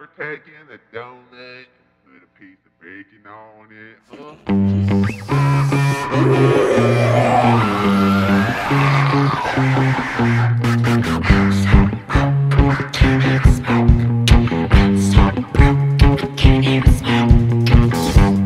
ever taken a donut and put a piece of bacon on it?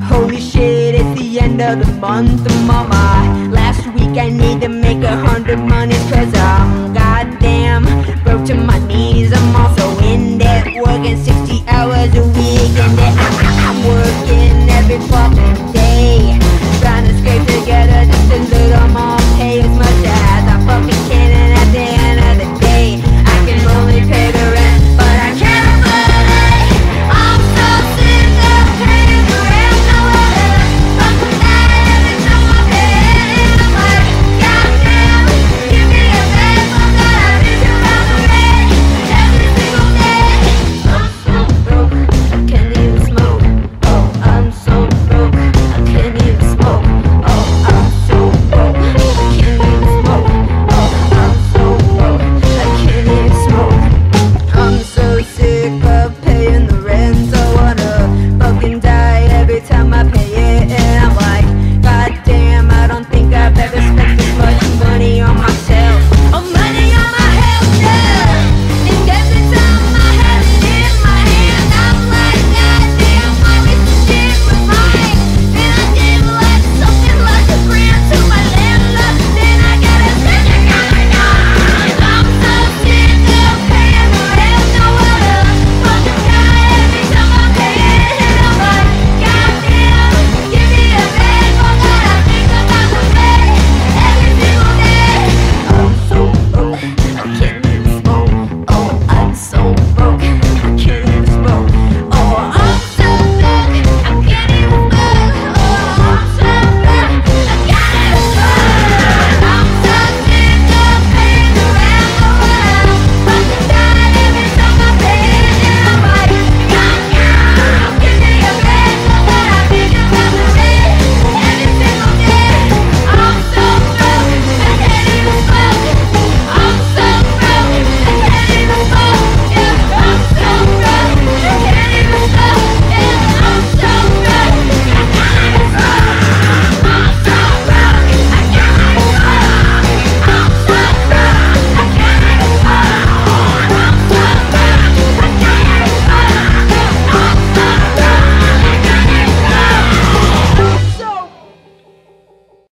Holy shit, it's the end of the month, mama. Last week I need to make 100 monies, cause I'm goddamn broke to my knees. I'm also in debt, working 60 hours a week, and then I'm working every fucking